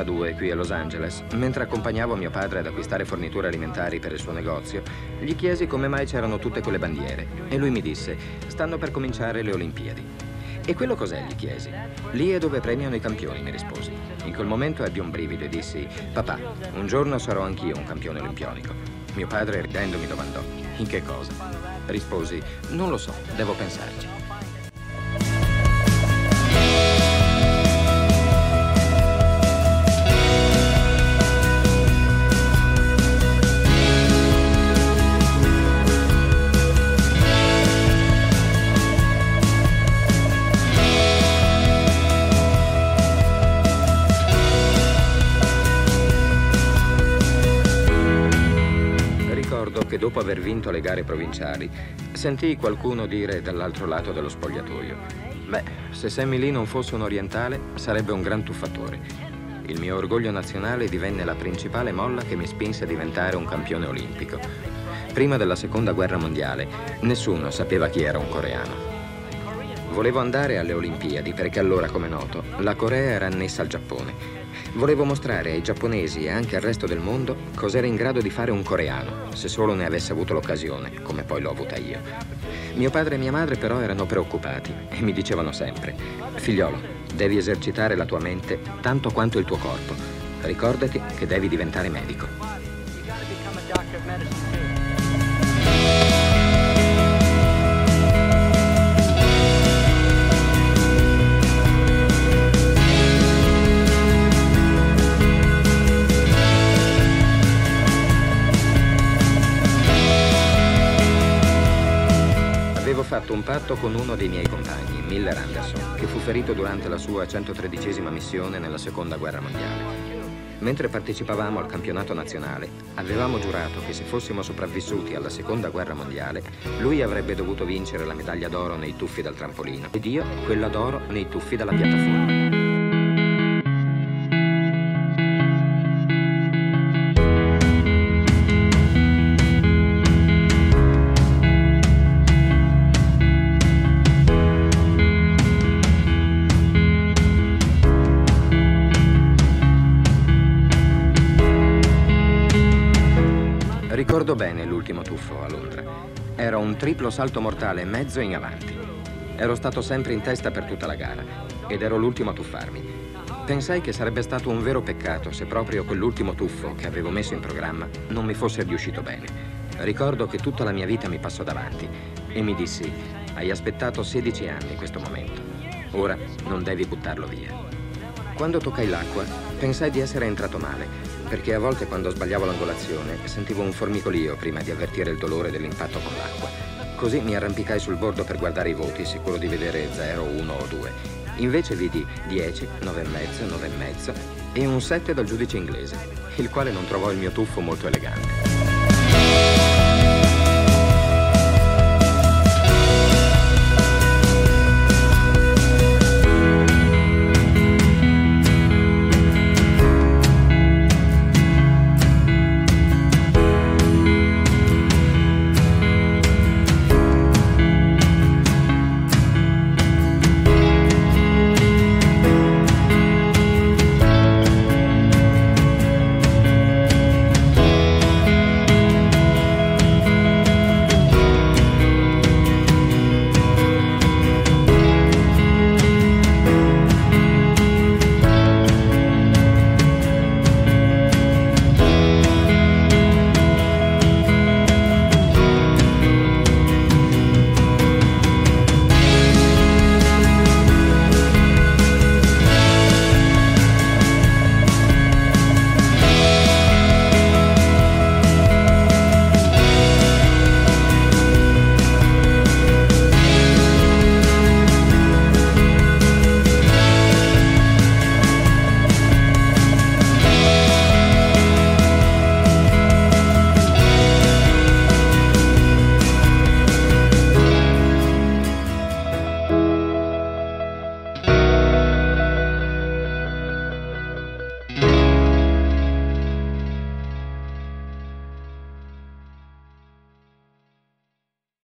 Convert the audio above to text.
1992 qui a Los Angeles, mentre accompagnavo mio padre ad acquistare forniture alimentari per il suo negozio, gli chiesi come mai c'erano tutte quelle bandiere e lui mi disse: stanno per cominciare le Olimpiadi. E quello cos'è? Gli chiesi. Lì è dove premiano i campioni, mi risposi. In quel momento ebbi un brivido e dissi: papà, un giorno sarò anch'io un campione olimpionico. Mio padre ridendo mi domandò: in che cosa? Risposi: non lo so, devo pensarci. Dopo aver vinto le gare provinciali, sentii qualcuno dire dall'altro lato dello spogliatoio: beh, se Sammy Lee non fosse un orientale, sarebbe un gran tuffatore. Il mio orgoglio nazionale divenne la principale molla che mi spinse a diventare un campione olimpico. Prima della seconda guerra mondiale, nessuno sapeva chi era un coreano. Volevo andare alle Olimpiadi perché allora, come noto, la Corea era annessa al Giappone. Volevo mostrare ai giapponesi e anche al resto del mondo cos'era in grado di fare un coreano, se solo ne avesse avuto l'occasione, come poi l'ho avuta io. Mio padre e mia madre però erano preoccupati e mi dicevano sempre: figliolo, devi esercitare la tua mente tanto quanto il tuo corpo. Ricordati che devi diventare medico. Ho fatto un patto con uno dei miei compagni, Miller Anderson, che fu ferito durante la sua 113ª missione nella seconda guerra mondiale. Mentre partecipavamo al campionato nazionale, avevamo giurato che se fossimo sopravvissuti alla seconda guerra mondiale, lui avrebbe dovuto vincere la medaglia d'oro nei tuffi dal trampolino ed io quella d'oro nei tuffi dalla piattaforma. Ricordo bene l'ultimo tuffo a Londra. Era un triplo salto mortale e mezzo in avanti. Ero stato sempre in testa per tutta la gara ed ero l'ultimo a tuffarmi. Pensai che sarebbe stato un vero peccato se proprio quell'ultimo tuffo che avevo messo in programma non mi fosse riuscito bene. Ricordo che tutta la mia vita mi passò davanti e mi dissi: hai aspettato 16 anni questo momento, ora non devi buttarlo via. Quando toccai l'acqua pensai di essere entrato male, perché a volte quando sbagliavo l'angolazione sentivo un formicolio prima di avvertire il dolore dell'impatto con l'acqua. Così mi arrampicai sul bordo per guardare i voti, sicuro di vedere 0, 1 o 2. Invece vidi 10, 9,5, 9,5 e un 7 dal giudice inglese, il quale non trovò il mio tuffo molto elegante.